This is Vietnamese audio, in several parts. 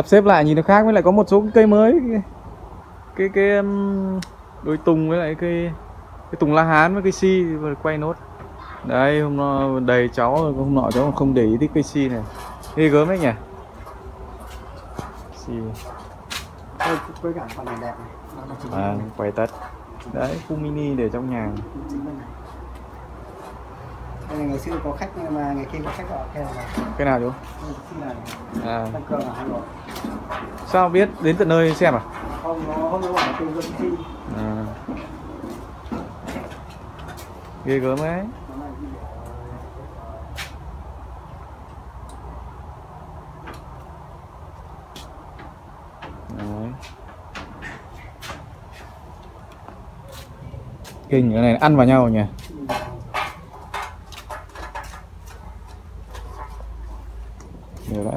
sắp xếp lại nhìn nó khác, với lại có một số cây mới, cái đôi tùng với lại cái tùng La Hán với cây si quay nốt. Đấy, hôm nọ đầy cháu, hôm nọ cháu không để ý thích cây si này, ghê gớm đấy nhỉ. Si quay cả phần này đẹp này. À, quay tất. Đấy, khu mini để trong nhà. Đây là ngày xưa có khách nhưng mà ngày kia có khách gọi cái nào chú? À. Sao biết đến tận nơi xem à? Không, nó không có bảo tôi dẫn đi. À. Ghê gớm ấy. Đấy. Kinh cái này ăn vào nhau nhỉ. Nhiều lắm.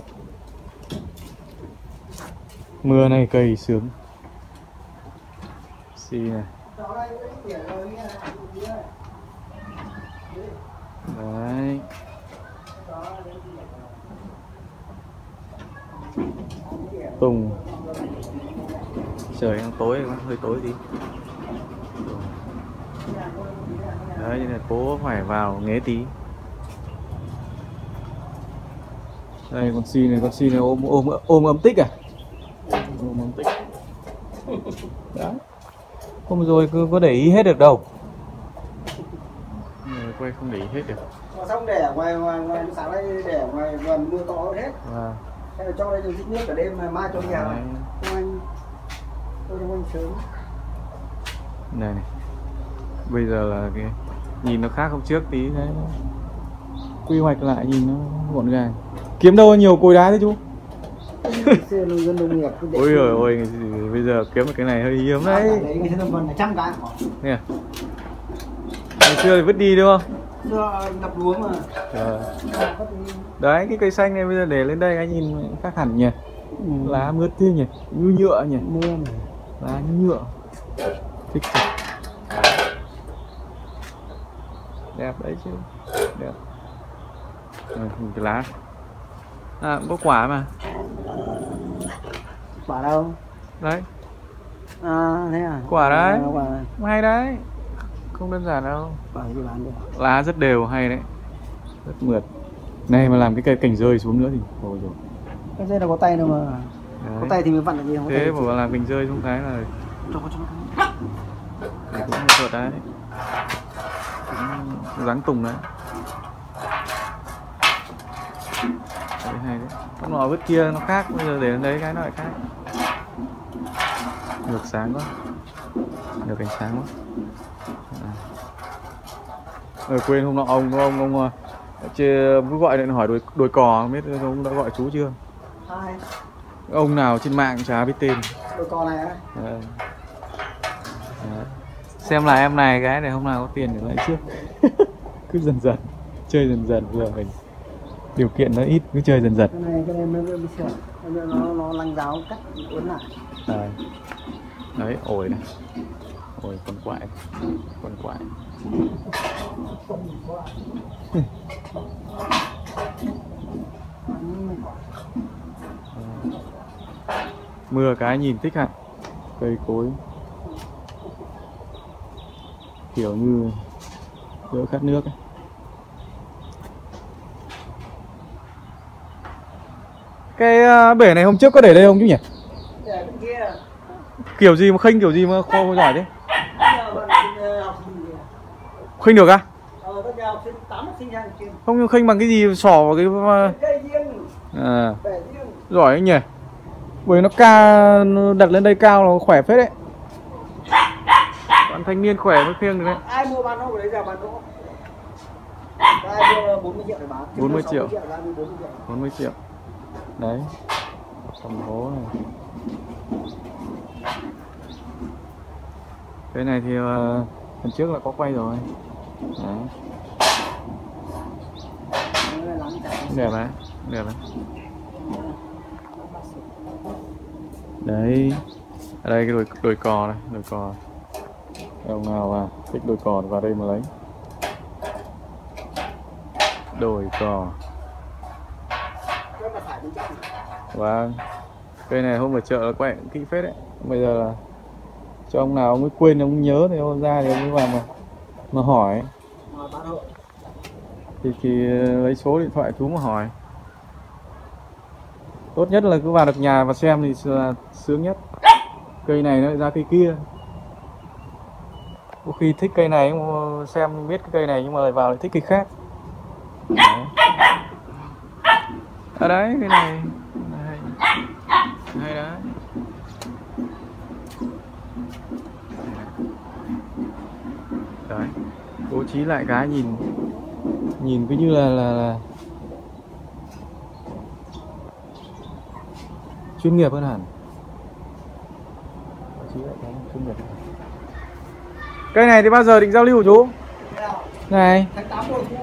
Mưa này cây sướng. Xì này. Đấy. Tùng. Trời đang tối rồi, hơi tối đi. Đấy, nên là cố phải vào nghế tí. Đây con si này ôm âm tích à? Ôm âm tích. Đấy. Không rồi cứ có để ý hết được đâu. Quay không để ý hết được. Mà xong để ở ngoài sáng nay để ở ngoài vườn mưa to hết. À. Thế là cho đây dùng tích nước cả đêm mai cho nhà này. Tôi cho anh sớm. Này này. Bây giờ là cái nhìn nó khác hôm trước tí đấy. Quy hoạch lại nhìn nó gọn gàng. Kiếm đâu nhiều cối đá thế chú? Ôi giời ơi, bây giờ kiếm được cái này hơi hiếm đấy. Nè. Ngày xưa thì vứt đi đúng không? Đập luống mà. Đấy, cái cây xanh này bây giờ để lên đây anh nhìn khác hẳn nhỉ. Lá mướt thế nhỉ, như nhựa nhỉ. Lá như nhựa. Thích thật. Đẹp đấy chứ. Đẹp. Cái lá. À, có quả mà. Quả đâu? Đấy. À, thế à? Quả đấy. Quả hay đấy. Không đơn giản đâu. Lá rất đều, hay đấy. Rất mượt. Này mà làm cái cây cảnh rơi xuống nữa thì thôi rồi. Cái rơi là có tay đâu mà. Đấy. Có tay thì mới vặn được gì không? Thế bảo làm cảnh rơi xuống cái là này cũng thuật đấy. Cũng dáng tùng đấy. Này đấy. Con nọ vứt kia nó khác, bây giờ để lên đấy cái nó lại khác. Được sáng quá. Được ánh sáng quá. Quên hôm nọ ông cứ gọi điện hỏi đồi cò, không biết ông đã gọi chú chưa? Ai? Ông nào trên mạng chả biết tên. Đồi cò này á? Xem là em này cái để hôm nào có tiền để lại trước. Cứ dần dần, chơi dần dần vừa mình. Điều kiện nó ít cứ chơi dần dần. Cái này mới bị sửa. Nó lăng ráo cắt uốn lại. Đấy. Đấy, ổi này. Ổi con quại. Con quại. Mưa cái nhìn thích hẳn. Cây cối. Kiểu như đỡ khát nước ấy. Cái bể này hôm trước có để đây không chú nhỉ? Để bên kia. Kiểu gì mà khênh, kiểu gì mà khô giỏi thế? Khênh được à? Không, nhưng khênh bằng cái gì, sỏ vào cái... À. Giỏi anh nhỉ? Bởi nó ca, nó đặt lên đây cao nó khỏe phết đấy. Bạn thanh niên khỏe mới khiêng được đấy. Ai mua bán hộ đấy giờ bán hộ. Ai mua 40 triệu để bán. 40 triệu. 40 triệu. Đấy, sầm hố này. Cái này thì lần trước là có quay rồi. Đấy. Đẹp đấy, đẹp đấy. Đấy, ở đây cái đồi cò này, đồi cò. Ông nào à, thích đồi cò vào đây mà lấy. Đồi cò. Vâng. Cây này hôm ở chợ là quẹt kỹ phết đấy. Bây giờ là cho ông nào ông mới quên ông nhớ thì ông ra thì ông mới vào mà hỏi. Thì lấy số điện thoại chú mà hỏi. Tốt nhất là cứ vào được nhà và xem thì là sướng nhất. Cây này nó lại ra cây kia. Có khi thích cây này xem biết cái cây này nhưng mà lại vào lại thích cây khác. Đấy. Ở đấy cây này. Hay đấy. Đấy. Bố trí lại cái nhìn cứ như là chuyên nghiệp hơn hẳn. Cây này thì bao giờ định giao lưu chú? Này. Tháng 8 mùa thu.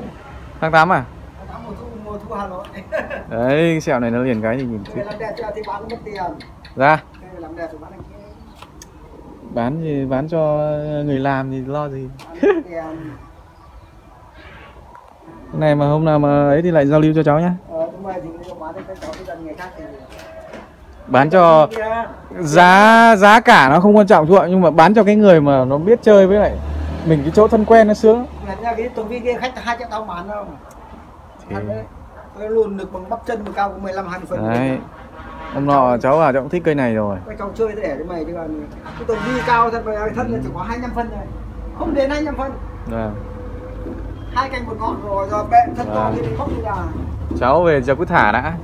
Tháng 8 à? Tháng 8 mùa thu Hà Nội. Đấy, cái sẹo này nó liền cái thì nhìn. Ra. Bán thì bán cho người làm thì lo gì. Cái này mà hôm nào mà ấy thì lại giao lưu cho cháu nhá. Bán cho giá cả nó không quan trọng chú ạ, nhưng mà bán cho cái người mà nó biết chơi với lại mình cái chỗ thân quen nó sướng. Cái tuần vi kia khách 2 triệu tao bán không? Tôi luôn được bằng bắp chân mà cao cũng 15-20 phần. Đấy. Hôm nọ cháu bảo cháu cũng thích cây này rồi. Cái cháu chơi để mày chứ còn cái tuần vi cao thật mà thân là chỉ có 25 phân rồi. Không đến 25 phân. À. 2 cành một ngọn rồi bẹ thân to à. Thì mình bóc đi là. Cháu về giờ cứ thả đã.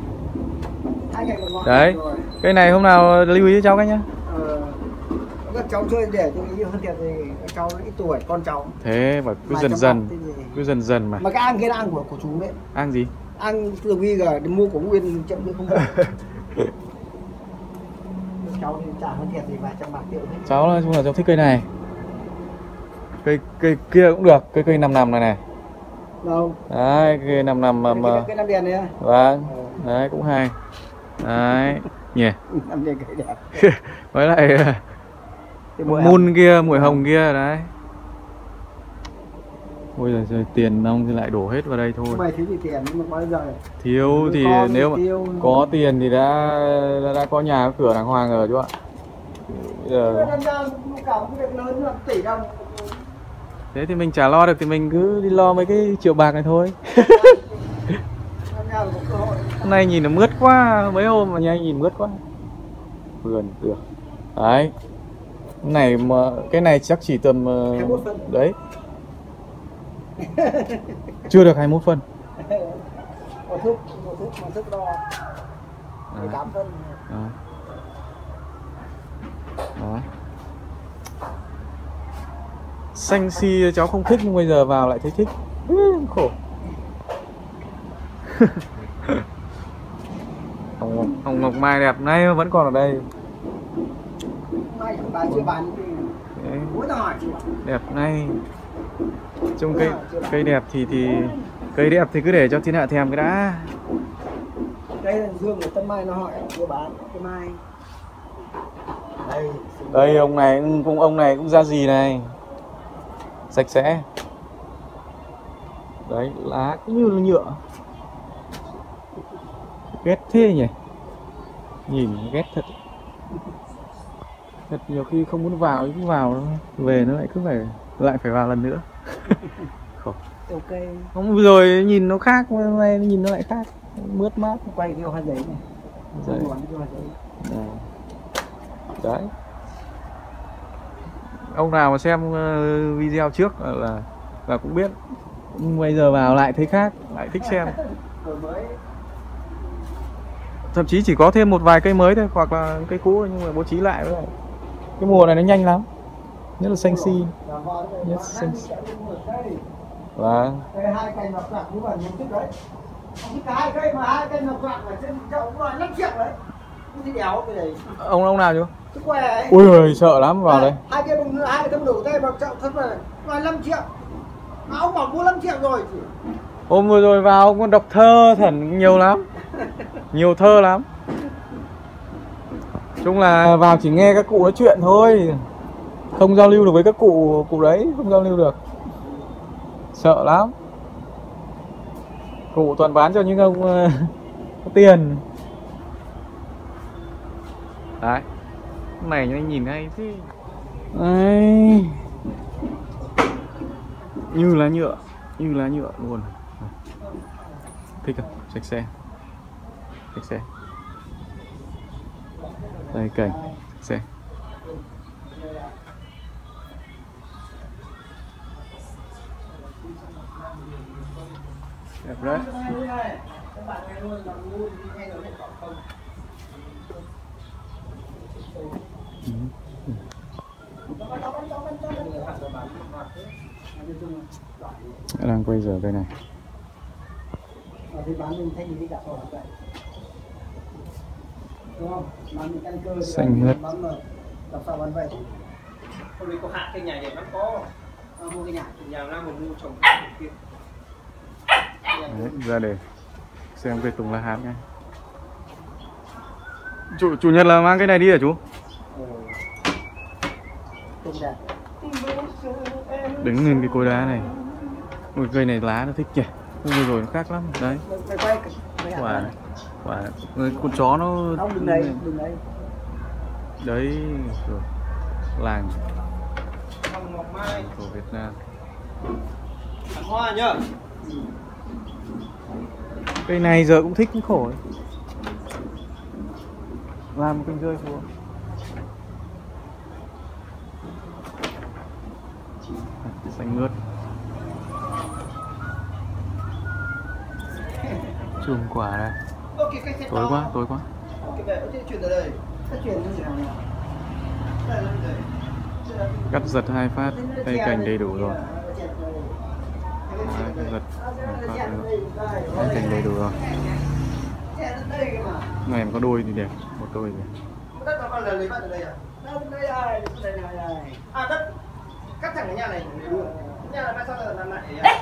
Đấy, cái này hôm nào lưu ý cho cháu cái nhá. Các cháu chơi để tôi nghĩ hơn tiền thì các cháu ít tuổi con cháu. Thế mà cứ dần dần mà. Mà cái ăn kia là ăn của chú đấy. Ăn gì? Ăn từ khi giờ mua của Nguyên chậm nữa không. Cháu trả hơn tiền thì vài trăm bạc triệu. Cháu nói chung là cháu thích cây này. Cây kia cũng được, cây nằm này. Đâu? Đấy, cây nằm mà. Cây nằm đèn này. Vâng. Đấy cũng hay. Đấy, nhỉ. Với lại mun kia, muội hồng kia đấy. Ôi giời trời, tiền nong thì lại đổ hết vào đây thôi. Mày thiếu thì tiền nhưng mà bao giờ thiếu thì nếu mà có tiền thì đã có nhà có cửa đàng hoàng rồi chú ạ. Bây giờ thế thì mình chả lo được thì mình cứ đi lo mấy cái triệu bạc này thôi. Hôm nay nhìn nó mướt quá, mấy hôm mà nhà anh nhìn mướt quá. Vườn được. Đấy. Này mà cái này chắc chỉ tầm 21 phân. Đấy. Chưa được 21 phân. Một thước đo. 18 phân. Đó. Đó. Xanh xi cháu không thích nhưng bây giờ vào lại thấy thích. Khổ. Hồng ngọc mai đẹp nay vẫn còn ở đây. Mai bà chưa bán. Đẹp nay. Trông cây đẹp thì cây đẹp thì cứ để cho thiên hạ thèm cái đã. Cây này Dương của Tân Mai nó hỏi chưa bán cái mai. Đây ông này cũng ra gì này. Sạch sẽ. Đấy, lá cũng như nhựa. Ghét thế nhỉ. Nhìn ghét thật. Thật nhiều khi không muốn vào cứ vào về nó lại cứ phải vào lần nữa. Khổ. Ok. Không rồi nhìn nó khác, hôm nay nhìn nó lại khác. Mướt mát quay cái hoa giấy này. Đấy. Đấy. Ông nào mà xem video trước là cũng biết. Nhưng bây giờ vào lại thấy khác, lại thích xem. Thậm chí chỉ có thêm một vài cây mới thôi hoặc là cây cũ thôi, nhưng mà bố trí lại với lại cái mùa này nó nhanh lắm, nhất là xanh xi, nhất xanh xi. Và hai cây mà quạt cũng vào nhiều chút đấy, hai cây mà quạt ở trên chậu cũng vào 5 triệu đấy, cái đéo cái này. Ông nào chứ? Ui rồi sợ lắm vào đây. Hai cây bông nữa, hai cây đủ cây vào chậu thật là 5 triệu, mà ông bảo mua 5 triệu rồi. Hôm vừa rồi vào ông còn đọc thơ thẩn nhiều lắm. Nhiều thơ lắm. Chung là vào chỉ nghe các cụ nói chuyện thôi. Không giao lưu được với các cụ đấy, không giao lưu được. Sợ lắm. Cụ toàn bán cho những ông có tiền. Đấy. Này anh nhìn hay thế. Đấy. Như lá nhựa. Như lá nhựa luôn. Thích không? Sạch sẽ. Sạch sẽ. Đây cảnh. Sạch sẽ. Đẹp đấy. Đang quay giờ cái này. Xanh hết. Có hạ cái nhà để nó có mua cái nhà ra một mua trồng kia. Đấy, ra để xem cây tùng lá hán ngay. Chủ nhật là mang cái này đi hả chú? Đứng lên cái cối đá này. Một cây này lá nó thích nhỉ. Không vừa rồi nó khác lắm. Đấy. Quả này. Quả này. Con chó nó... Đấy. Làng. Của Việt Nam. Hoa nhá. Cây này giờ cũng thích cũng khổ ấy. Làm kênh rơi xuống. Xanh mướt. Chùm quả này. Tối quá, tối quá. Cắt giật hai phát, tay cành đầy đủ rồi. Cắt giật hai phát rồi. Tay cành đầy đủ rồi. Này mà có đôi thì đẹp, một đôi thì đất nó là lấy bạn ở đây à? Đất đây này, đây này. À đất cắt thẳng cái nhà này. Nhà này mai sau là làm lại đấy.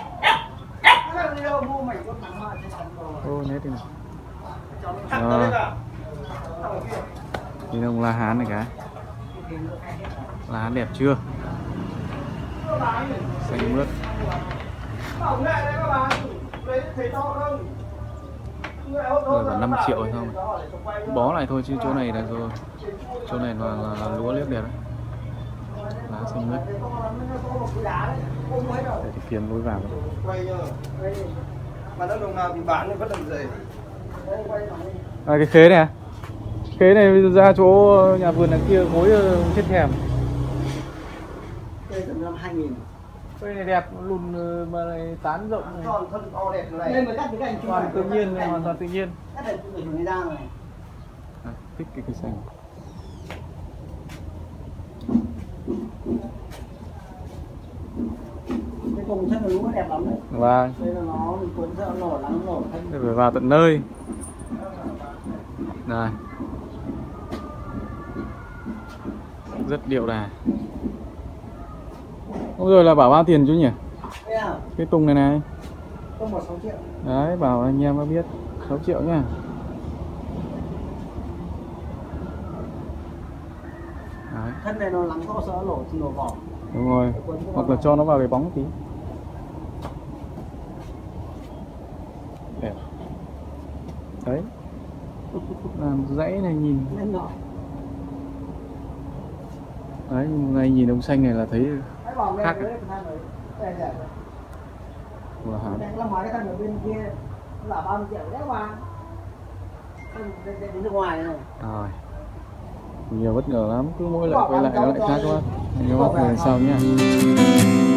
Nó làm đi đâu mua mảnh con thằng mà trên sàn rồi. Ô nét đi nào. Cắt nó lên à. Nhìn ông lá hán này cái. Lá hán đẹp chưa? Xanh mướt. Ông lại đấy các bạn. Đấy thấy to không? Rồi còn 5 triệu hay không? Bó lại thôi chứ chỗ này là rồi. Chỗ này là lúa liếc đẹp đấy. Lá xanh mướt. Để thì phiền lối vào. À cái khế này à? Khế này ra chỗ nhà vườn đằng kia gối chết thèm. Đây tầm 2000. Cây này đẹp, lùn mà này tán rộng này. Tròn thân to đẹp này. Nên mới cắt cái cành toàn tự nhiên này, hoàn toàn tự nhiên. Cắt để tự nhiên ra này. Thích cái cây xanh. Cái cùng thân lúa đẹp lắm đấy. Vâng. Đây là nó mình cuốn sợ nổ lắm nổ thân. Để phải vào tận nơi. Này. Rất điệu đà. Hôm rồi là bảo bao tiền chú nhỉ? Cái tùng này này. Tùng bảo 6 triệu. Đấy, bảo anh em có biết 6 triệu nhá. Đấy. Thân này nó lắng có sợ lổ thì lổ vỏ. Đúng rồi. Hoặc là cho nó vào cái bóng tí. Đẹp. Đấy. Làm dãy này nhìn. Đấy, ngay nhìn ông xanh này là thấy khác. Rồi. Nhiều bất ngờ lắm, cứ mỗi lần quay lại nó lại khác quá. Anh em gặp lần sau nhá.